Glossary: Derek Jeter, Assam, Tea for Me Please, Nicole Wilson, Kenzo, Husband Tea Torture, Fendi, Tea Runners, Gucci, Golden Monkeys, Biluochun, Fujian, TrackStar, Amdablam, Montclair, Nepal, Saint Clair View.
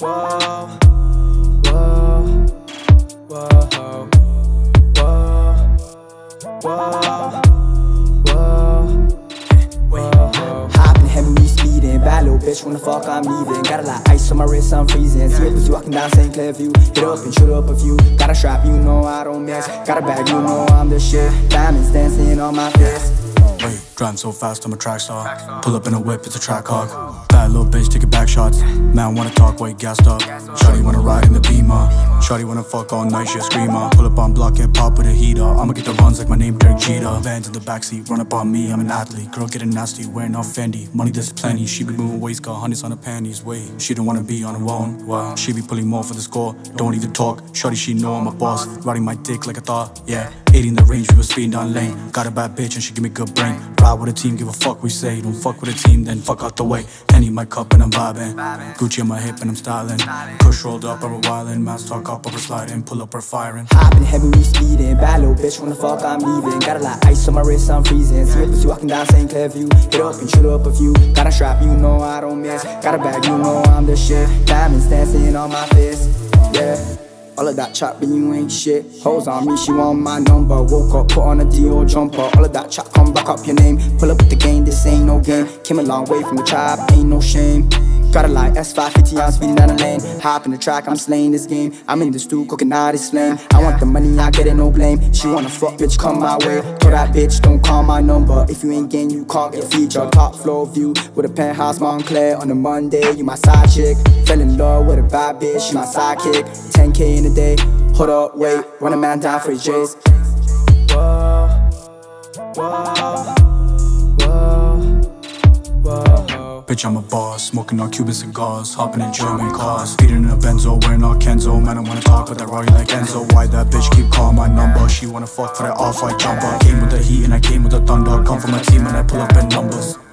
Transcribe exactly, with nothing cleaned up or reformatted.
Whoa, whoa, whoa, whoa, whoa, whoa. Hopping, having me speeding, bad little bitch, when the fuck I'm leaving. Got a lot of ice on my wrist, I'm freezing. See it with you walking down Saint Clair View. Hit up and shoot up a few. Got a strap, you know I don't mess. Got a bag, you know I'm the shit. Diamonds dancing on my fist. Wait, driving so fast, I'm a track star. Pull up in a whip, it's a track hawk. Bad little bitch, taking back shots. Man wanna talk, wait, gassed up. Shawty wanna ride in the Beamer. Shawty wanna fuck all night, she a screamer. Pull up on block and pop with a heater. I'ma get the runs like my name Derek Jeter. Vans in the backseat, run up on me, I'm an athlete. Girl getting nasty, wearing off Fendi. Money there's plenty, she be moving waist, got hundreds on her panties. Wait, she don't wanna be on her own. Wow, she be pulling more for the score. Don't even talk, shawty she know I'm a boss. Riding my dick like a thaw, yeah. eighty in the range, we were speeding down lane. Got a bad bitch and she give me good brain. Ride with a team, give a fuck we say. Don't fuck with a team, then fuck out the way. Henny in my cup and I'm vibing. Gucci on my hip and I'm styling. Push rolled up, I'm wildin'. Mass talk up, over sliding. Pull up, we're firing. Hopping, heavy, we speeding. Bad little bitch, when the fuck I'm leaving. Got a lot of ice on my wrist, I'm freezing. See it, you walking down Saint Clair View. Hit up and shoot up a few. Got a strap, you know I don't miss. Got a bag, you know I'm the shit. Diamonds dancing on my fist, yeah. All of that chat, but you ain't shit. Hoes on me, she want my number. Woke up, put on a D O jumper. All of that chat, come back up your name. Pull up with the game, this ain't no game. Came a long way from the tribe, ain't no shame. Got a light S five fifty, I'm speeding down the lane. Hop in the track, I'm slaying this game. I'm in the stew, cooking out this flame. I want the money, I get it, no blame. She wanna fuck, bitch, come my way. Told that bitch, don't call my number. If you ain't game, you can't get featured. Top floor view, with a penthouse Montclair. On a Monday, you my side chick. Fell in love with a bad bitch, she my sidekick. ten K in a day, hold up, wait. Run a man down for his J's. Whoa, whoa, whoa, whoa. Bitch, I'm a boss, smoking all Cuban cigars, hopping in German cars, speeding in a Benzo, wearing all Kenzo. Man, I wanna talk with that Rari like Enzo. Why that bitch keep calling my number? She wanna fuck for that off-white jumper. Came with the heat and I came with the thunder. Come from my team and I pull up in numbers.